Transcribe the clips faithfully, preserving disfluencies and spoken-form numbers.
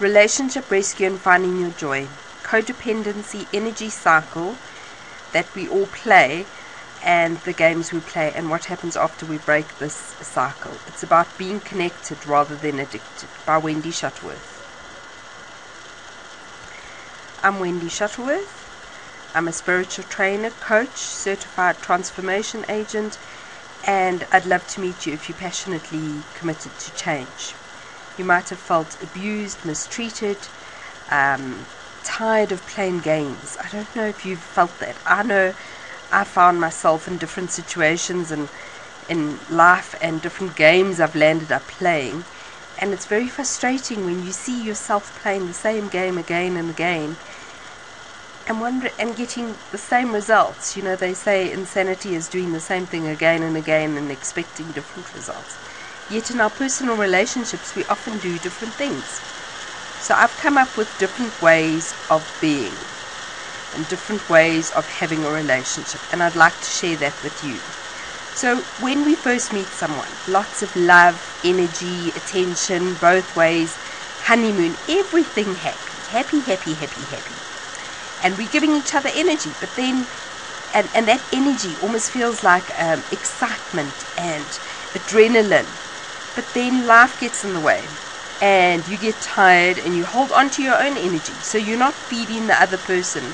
relationship rescue and finding your joy, codependency, energy cycle that we all play, and the games we play and what happens after we break this cycle. It's about being connected rather than addicted, by Wendy Shuttleworth. I'm Wendy Shuttleworth. I'm a spiritual trainer, coach, certified transformation agent, and I'd love to meet you if you're passionately committed to change. You might have felt abused, mistreated, um, tired of playing games. I don't know if you've felt that. I know I found myself in different situations and in life and different games I've landed up playing. And it's very frustrating when you see yourself playing the same game again and again and wonder, and getting the same results. You know, they say insanity is doing the same thing again and again and expecting different results. Yet in our personal relationships, we often do different things. So I've come up with different ways of being and different ways of having a relationship, and I'd like to share that with you. So when we first meet someone, lots of love, energy, attention, both ways, honeymoon, everything happy, happy, happy, happy, happy. And we're giving each other energy, but then, and, and that energy almost feels like um, excitement and adrenaline. But then life gets in the way, and you get tired, and you hold on to your own energy. So you're not feeding the other person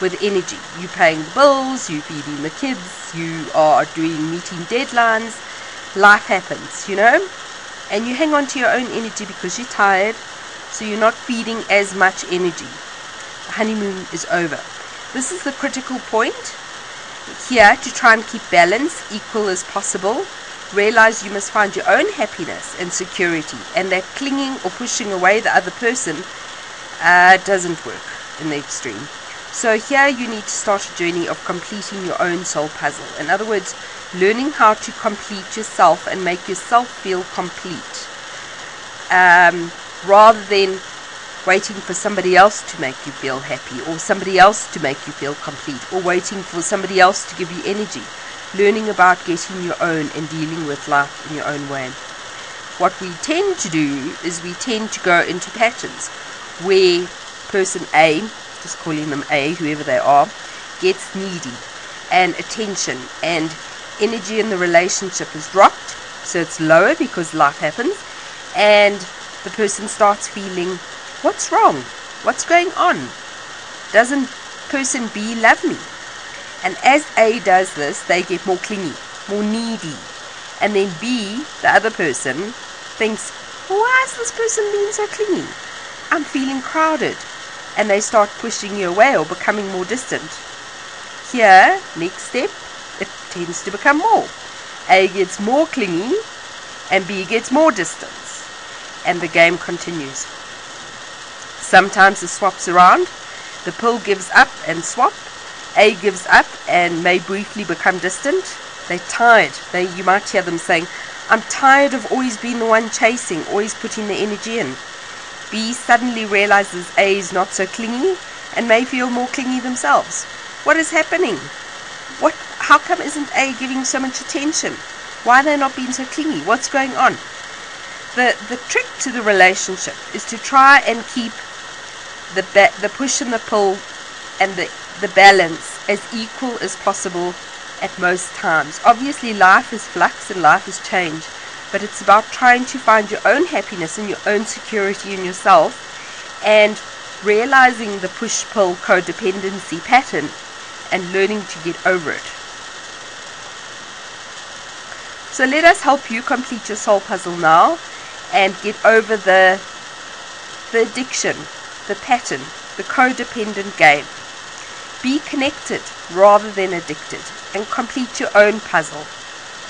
with energy. You're paying the bills, you're feeding the kids, you are doing meeting deadlines. Life happens, you know, and you hang on to your own energy because you're tired, so you're not feeding as much energy. The honeymoon is over. This is the critical point here to try and keep balance, equal as possible. Realize you must find your own happiness and security, and that clinging or pushing away the other person uh, doesn't work in the extreme. So here you need to start a journey of completing your own soul puzzle. In other words, learning how to complete yourself and make yourself feel complete, um, rather than waiting for somebody else to make you feel happy, or somebody else to make you feel complete, or waiting for somebody else to give you energy. Learning about getting your own and dealing with life in your own way. What we tend to do is we tend to go into patterns where person A, just calling them A, whoever they are, gets needy, and attention and energy in the relationship is dropped, so it's lower because life happens, and the person starts feeling, what's wrong? What's going on? Doesn't person B love me? And as A does this, they get more clingy, more needy, and then B, the other person, thinks, why is this person being so clingy? I'm feeling crowded. And they start pushing you away or becoming more distant. Here, next step, it tends to become more. A gets more clingy and B gets more distance, and the game continues. Sometimes it swaps around. The pill gives up and swap. A gives up and may briefly become distant. They're tired. They, you might hear them saying, I'm tired of always being the one chasing, always putting the energy in. B suddenly realizes A is not so clingy and may feel more clingy themselves. What is happening? What? How come isn't A giving so much attention? Why are they not being so clingy? What's going on? The, the trick to the relationship is to try and keep the, the push and the pull and the, the balance as equal as possible at most times. Obviously life is flux and life is change, but it's about trying to find your own happiness and your own security in yourself, and realizing the push-pull codependency pattern and learning to get over it. So let us help you complete your soul puzzle now and get over the, the addiction, the pattern, the codependent game. Be connected rather than addicted, and complete your own puzzle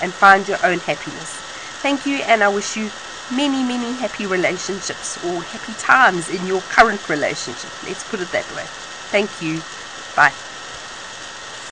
and find your own happiness. Thank you, and I wish you many, many happy relationships, or happy times in your current relationship. Let's put it that way. Thank you. Bye.